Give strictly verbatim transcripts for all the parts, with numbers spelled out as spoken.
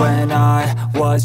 When I was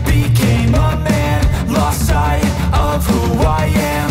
became a man, lost sight of who I am.